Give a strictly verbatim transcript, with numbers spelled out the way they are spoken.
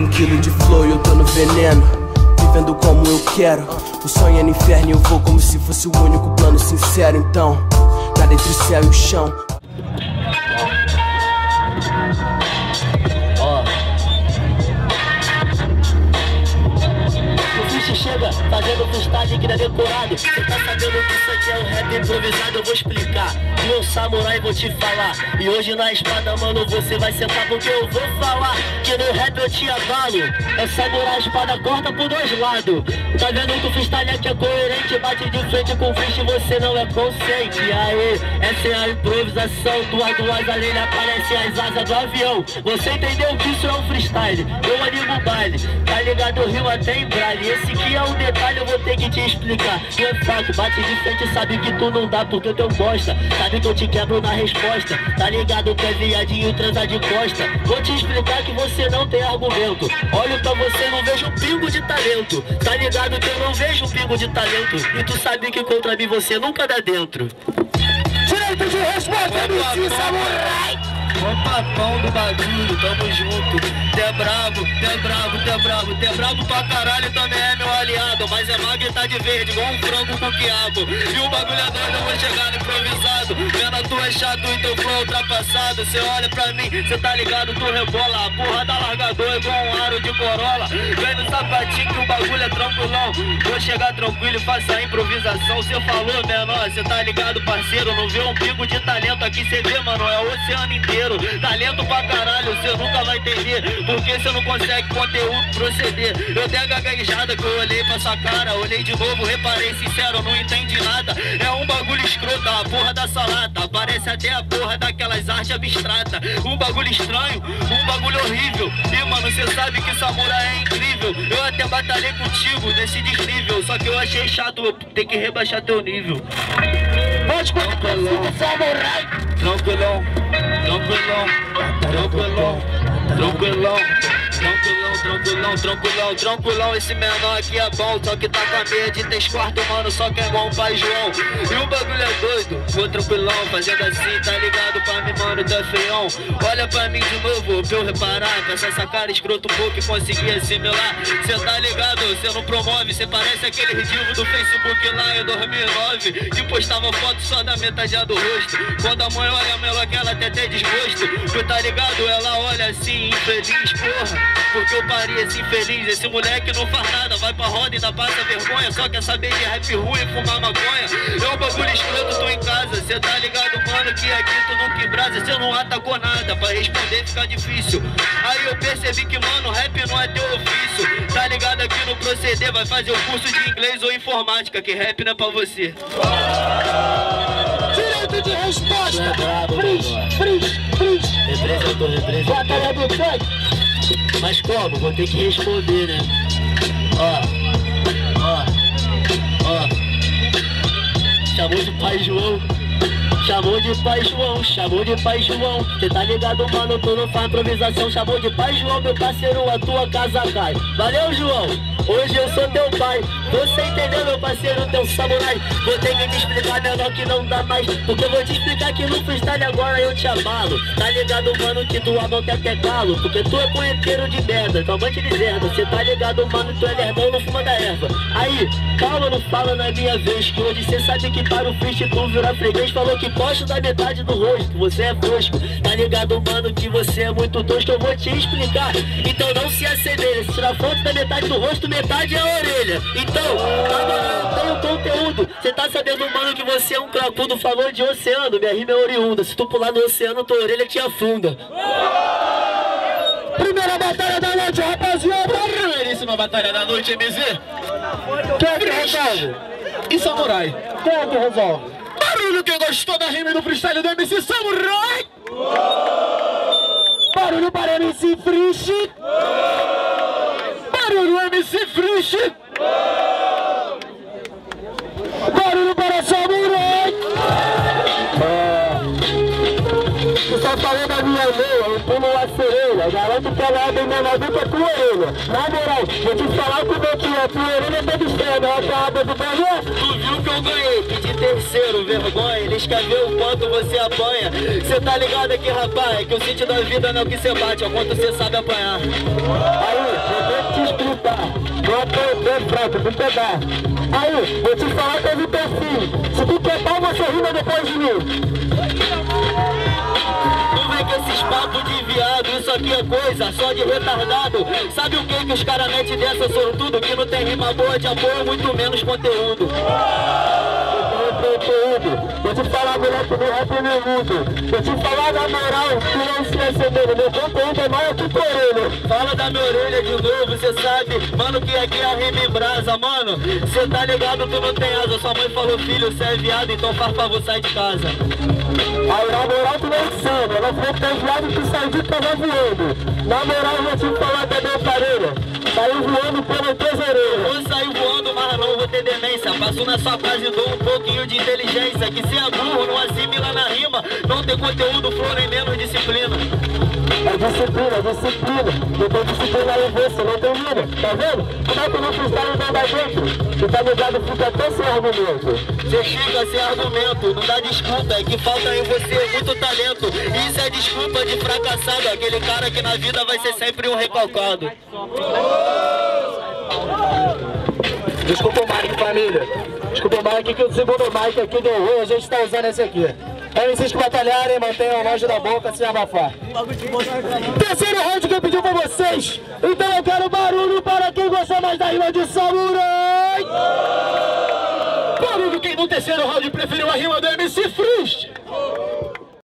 Um quilo de flow e eu tô no veneno, vivendo como eu quero. O sonho é no inferno e eu vou como se fosse o único plano sincero. Então, nada entre o céu e o chão. Chega fazendo postagem que não é decorado. Você tá sabendo que isso aqui é um rap improvisado, eu vou explicar. Meu samurai, vou te falar. E hoje na espada, mano, você vai sentar porque eu vou falar. Que no rap eu te avalo. É samurai, a espada corta por dois lados. Tá vendo que o freestyle aqui é coerente, bate de frente com o freestyle, você não é consciente. Aê, essa é a improvisação. Tuas duas além aparecem as asas do avião. Você entendeu que isso é um freestyle? Eu animo o baile, tá ligado? Rio até em braille. Esse que é um detalhe, eu vou ter que te explicar. Tu é fraco, bate de frente, sabe que tu não dá porque teu gosta. Sabe que eu te quebro na resposta. Tá ligado que é viadinho, transa de costa. Vou te explicar que você não tem argumento. Olho pra você, não vejo um pingo de talento. Tá ligado que eu não vejo um pingo de talento. E tu sabe que contra mim você nunca dá dentro. Direito de resposta, M C Samurai. Ó papão do bagulho, tamo junto. Tê bravo, tê bravo, tê bravo, tê bravo pra caralho, também é meu aliado. Mas é magro e tá de verde, igual um frango com quiabo. E o bagulho é doido, eu vou chegar no improvisado. Vendo tu é chato e teu flow ultrapassado. Cê olha pra mim, cê tá ligado, tu rebola. A porra da largador igual um aro de Corolla. Vem no sapatinho que o bagulho é tranquilão. Vou chegar tranquilo e faço a improvisação. Cê falou, menor, cê tá ligado, parceiro. Não vê um bico de talento aqui, cê vê, mano, é o oceano inteiro. Talento pra caralho, cê nunca vai entender. Porque cê não consegue conteúdo proceder. Eu dei a gaguejada que eu olhei pra sua cara. Olhei de novo, reparei, sincero, não entendi nada. É um bagulho escroto, a porra da salada. Parece até a porra daquelas artes abstratas. Um bagulho estranho, um bagulho horrível. E mano, cê sabe que samurai é incrível. Eu até batalhei contigo nesse desnível. Só que eu achei chato, ter que rebaixar teu nível. Pode contar o samurai. Tranquilão. Tranquilão, tranquilão, tranquilão, tranquilão, tranquilão, tranquilão, tranquilão. Esse menor aqui é bom, só que tá com a meia de três quartos, mano, só que é igual um pai João. E o bagulho é doido, vou tranquilão, fazendo assim, tá ligado pra mim, mano, tá feião. Olha pra mim de novo, pra eu reparar, com essa cara escrota um pouco e consegui assimilar. Cê tá ligado, cê não promove, cê parece aquele ridículo do Facebook lá em dois mil e nove, que postava foto só da metade do rosto. Quando a mãe olha, melhor que ela até tem desgosto, tu tá ligado? Ela olha assim, infeliz, porra, porque eu parei assim, infeliz. Esse moleque não faz nada, vai pra roda e ainda passa vergonha. Só quer saber de rap ruim e fumar maconha. É um bagulho escroto, tô em casa. Cê tá ligado, mano, que aqui tu não quebrasa. Cê não atacou nada, pra responder fica difícil. Aí eu percebi que, mano, rap não é teu ofício. Tá ligado aqui no proceder, vai fazer um curso de inglês ou informática, que rap não é pra você. Direito de resposta, Frist, Frist, Frist. Representou, representou. Batalha do funk. Mas como? Vou ter que responder, né? Ó, ó, ó. Chamou de pai João. Chamou de pai João, chamou de pai João. Cê tá ligado, mano, tu não faz improvisação. Chamou de pai João, meu parceiro, a tua casa cai. Valeu, João, hoje eu sou teu pai. Você entendeu, meu parceiro, teu samurai. Vou ter que te explicar, menor, que não dá mais. Porque eu vou te explicar que no freestyle agora eu te abalo. Tá ligado, mano, que tua mão quer até galo. Porque tu é punheteiro de merda, tua mãe te deserda. Cê tá ligado, mano, tu é lerdão, não fuma da erva. Aí, calma, não fala na minha vez. Que hoje cê sabe que para o freestyle tu virar freguês. Falou que gosto da metade do rosto, você é tosco. Tá ligado, mano, que você é muito tosco. Eu vou te explicar, então não se acelere. Se tirar foto da metade do rosto, metade é a orelha. Então, agora eu tenho conteúdo. Você tá sabendo, mano, que você é um cracudo. Falou de oceano, minha rima é oriunda. Se tu pular no oceano, tua orelha te afunda. Primeira batalha da noite, rapaziada. Primeiríssima batalha da noite, M Z. Quem é que resolve? E Samurai. Quem é que resolve? Barulho que gostou da rima e do freestyle do M C Samurai! Uou! Barulho para M C Frist! Uou! Barulho M C Frist! Uou! Barulho para Samurai! Você só falou da minha orelha, eu pulo a sereia. Garanto que ela é bem menor do que a tua orelha. Na moral, vou te falar como é que é. A tua orelha é toda estranha, ela tá água do banheiro. Tu viu que eu ganhei? Terceiro, vergonha, eles querem ver o quanto você apanha. Cê tá ligado aqui, rapaz, é que o sítio da vida não é o que cê bate, é o quanto cê sabe apanhar. Aí, pedaço, bota de pronto, um pedaço. Aí, vou te falar que eu vi teu filho. Se tu quer pau, você rima depois de mim. Que esses papos de viado, isso aqui é coisa só de retardado. Sabe o que que os caras metem dessa? São tudo que não tem rima boa de apoio, muito menos conteúdo. Vou te falar, moleque, meu rap é meu mundo. Vou te falar da moral, tu não esquece dele. Meu conteúdo é maior que tua orelha. Fala da minha orelha de novo, cê sabe, mano, que aqui é a rima em brasa. Mano, cê tá ligado, tu não tem asa. Sua mãe falou, filho, cê é viado, então faz favor, sai de casa. Aí, na moral, tu não é insano. Ela falou que tá viado, tu sai de casa voando. Na moral, eu vou te falar da minha parelha. Saiu voando pela tesoureira. Eu saio voando, mas não vou ter demência. Passo na sua casa e dou um pouquinho de inteligência. Que se é burro, não assimila na rima. Não tem conteúdo, flor nem menos disciplina. É disciplina, é disciplina. Não tem disciplina aí você, não tem mina. Tá vendo? Como é que não freestyle não dá jeito? Tu tá ligado, fica até sem argumento. Você chega sem argumento, não dá desculpa. É que falta em você muito talento. Isso é desculpa de fracassado. Aquele cara que na vida vai ser sempre um recalcado. Desculpa o mic, família. Desculpa o mic que o segundo mic aqui deu ruim, a gente tá usando esse aqui. Pra vocês que batalharem, mantenham longe da boca, sem abafar. Terceiro round que eu pedi pra vocês. Então eu quero barulho para quem gostou mais da rima de Samurai. Barulho quem no terceiro round preferiu a rima do M C Frist.